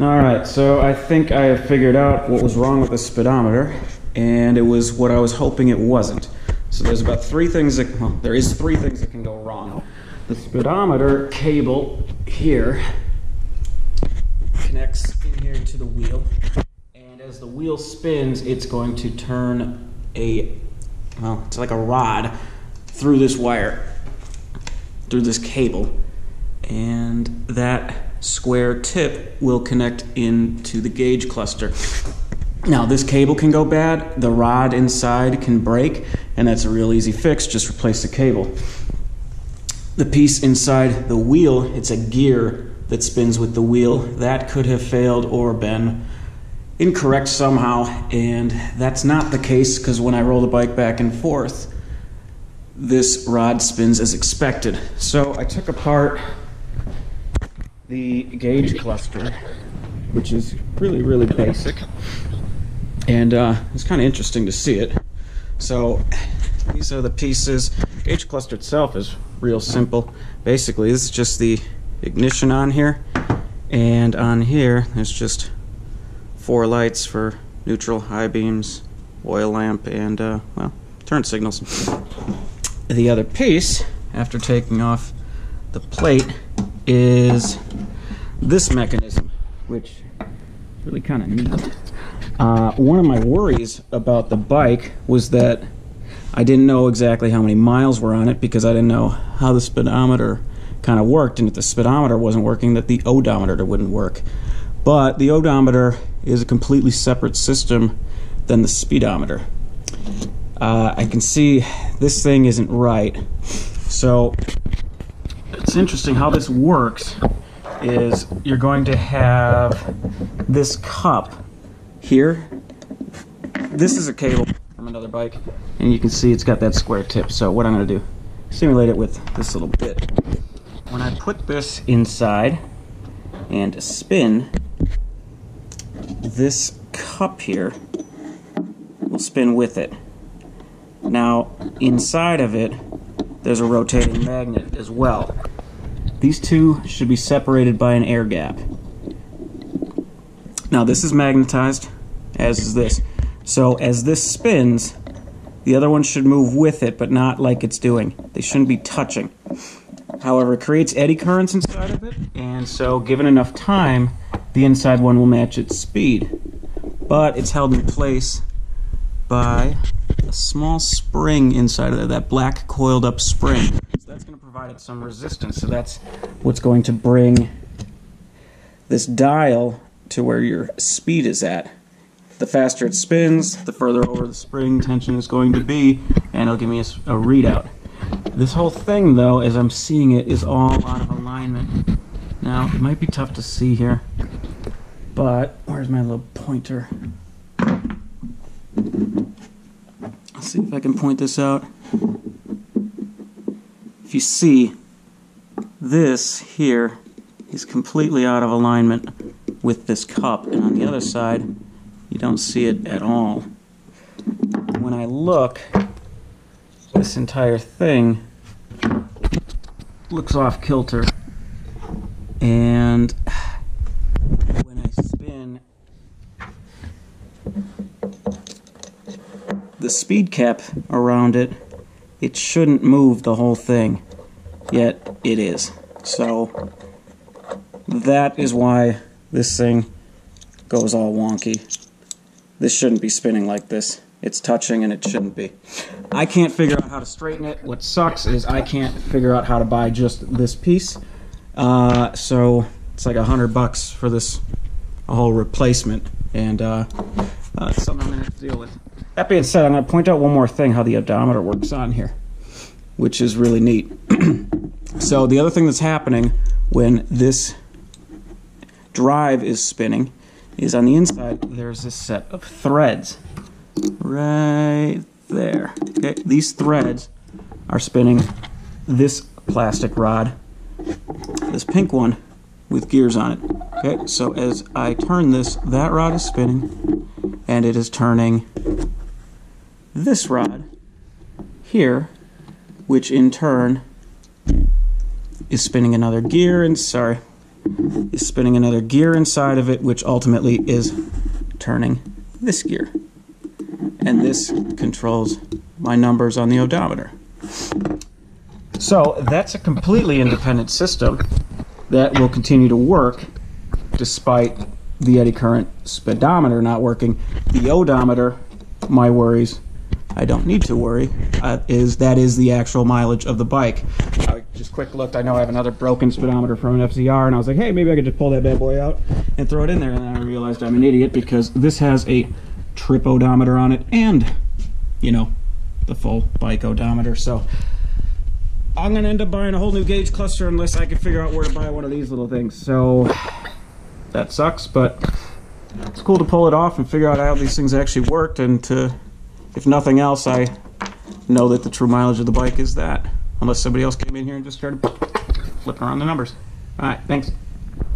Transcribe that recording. Alright, so I think I have figured out what was wrong with the speedometer, and it was what I was hoping it wasn't. So there's about three things that, well, there is three things that can go wrong. The speedometer cable here connects in here to the wheel, and as the wheel spins, it's going to turn a, well, it's like a rod through this wire, through this cable, and that square tip will connect into the gauge cluster. Now this cable can go bad, the rod inside can break, and that's a real easy fix, just replace the cable. The piece inside the wheel, it's a gear that spins with the wheel, that could have failed or been incorrect somehow, and that's not the case because when I roll the bike back and forth, this rod spins as expected. So I took apart the gauge cluster, which is really, really basic, and it's kind of interesting to see it. So these are the pieces. Gauge cluster itself is real simple. Basically, this is just the ignition on here, and on here there's just four lights for neutral, high beams, oil lamp, and well, turn signals. The other piece, after taking off the plate, is this mechanism, which is really kind of neat. One of my worries about the bike was that I didn't know exactly how many miles were on it because I didn't know how the speedometer kind of worked, and if the speedometer wasn't working, that the odometer wouldn't work. But the odometer is a completely separate system than the speedometer. I can see this thing isn't right, so it's interesting how this works is you're going to have this cup here. This is a cable from another bike, and you can see it's got that square tip. So what I'm going to do, simulate it with this little bit. When I put this inside and spin, this cup here will spin with it. Now inside of it there's a rotating magnet as well. These two should be separated by an air gap. Now this is magnetized, as is this. So as this spins, the other one should move with it, but not like it's doing. They shouldn't be touching. However, it creates eddy currents inside of it, and so given enough time, the inside one will match its speed. But it's held in place by a small spring inside of there, that black coiled up spring. So that's going to provide it some resistance, so that's what's going to bring this dial to where your speed is at. The faster it spins, the further over the spring tension is going to be, and it'll give me a readout. This whole thing though, as I'm seeing it, is all out of alignment. Now, it might be tough to see here, but where's my little pointer? See if I can point this out. If you see, this here is completely out of alignment with this cup, and on the other side you don't see it at all. When I look, this entire thing looks off kilter, and when I spin, the speed cap around it, it shouldn't move the whole thing, yet it is. So that is why this thing goes all wonky. This shouldn't be spinning like this. It's touching and it shouldn't be. I can't figure out how to straighten it. What sucks is I can't figure out how to buy just this piece. So it's like $100 for this whole replacement, and that's something I'm going to have to deal with. That being said, I'm going to point out one more thing, how the odometer works on here, which is really neat. So the other thing that's happening when this drive is spinning is on the inside there's this set of threads right there. Okay, these threads are spinning this plastic rod, this pink one with gears on it. Okay, so as I turn this, that rod is spinning, and it is turning this rod here, which in turn is spinning another gear, and sorry, is spinning another gear inside of it, which ultimately is turning this gear. And this controls my numbers on the odometer. So that's a completely independent system that will continue to work despite the eddy current speedometer not working. The odometer, my worries, I don't need to worry, that is the actual mileage of the bike. I just quick looked, I know I have another broken speedometer from an FCR, and I was like, hey, maybe I could just pull that bad boy out and throw it in there, and then I realized I'm an idiot because this has a trip odometer on it and, you know, the full bike odometer, so I'm going to end up buying a whole new gauge cluster unless I can figure out where to buy one of these little things, so that sucks, but it's cool to pull it off and figure out how these things actually worked, and to, if nothing else, I know that the true mileage of the bike is that, unless somebody else came in here and just started flipping around the numbers. All right, thanks.